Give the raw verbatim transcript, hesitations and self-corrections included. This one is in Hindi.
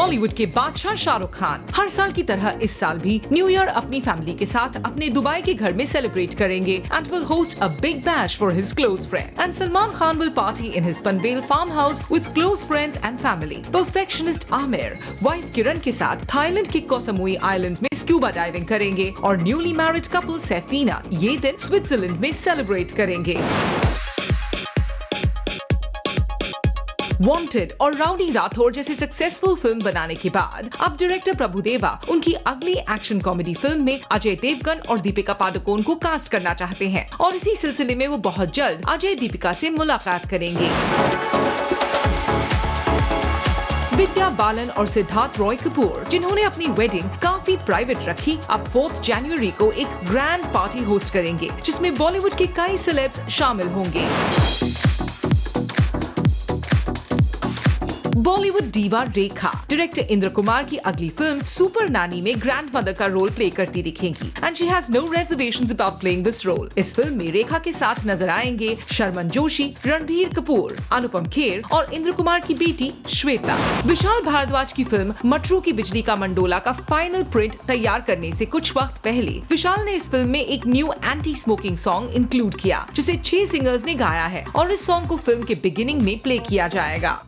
बॉलीवुड के बादशाह शाहरुख खान हर साल की तरह इस साल भी न्यू ईयर अपनी फैमिली के साथ अपने दुबई के घर में सेलिब्रेट करेंगे and will host a big bash for his close friend and Salman Khan will party in his Panvel farm house with close friends and family. Perfectionist Aamir wife Kiran के साथ थाईलैंड के कोसमुई आइलैंड में स्क्यूबा डाइविंग करेंगे और न्यूली मैरिड कपल सेफीना ये दिन स्विट्जरलैंड में सेलिब्रेट करेंगे। वांटेड और राउंडी राठौर जैसी सक्सेसफुल फिल्म बनाने के बाद अब डायरेक्टर प्रभु देवा उनकी अगली एक्शन कॉमेडी फिल्म में अजय देवगन और दीपिका पादुकोण को कास्ट करना चाहते हैं और इसी सिलसिले में वो बहुत जल्द अजय दीपिका से मुलाकात करेंगे। विद्या बालन और सिद्धार्थ रॉय कपूर जिन्होंने अपनी वेडिंग काफी प्राइवेट रखी अब फोर्थ जनवरी को एक ग्रैंड पार्टी होस्ट करेंगे जिसमें बॉलीवुड के कई सेलेब्स शामिल होंगे। Bollywood diva Rekha director Indra Kumar की अगली फिल्म सुपर नानी में ग्रैंड मदर का रोल प्ले करती दिखेंगी and she has no reservations about playing this role. इस फिल्म में रेखा के साथ नजर आएंगे शर्मन जोशी, रणधीर कपूर, अनुपम खेर और इंद्र कुमार की बेटी श्वेता। विशाल भारद्वाज की फिल्म मटरू की बिजली का मंडोला का फाइनल प्रिंट तैयार करने से कुछ वक्त पहले विशाल ने इस फिल्म में एक new anti smoking song include किया जिसे छह सिंगर्स ने गाया है और इस सॉन्ग को फिल्म के बिगिनिंग में प्ले किया जाएगा।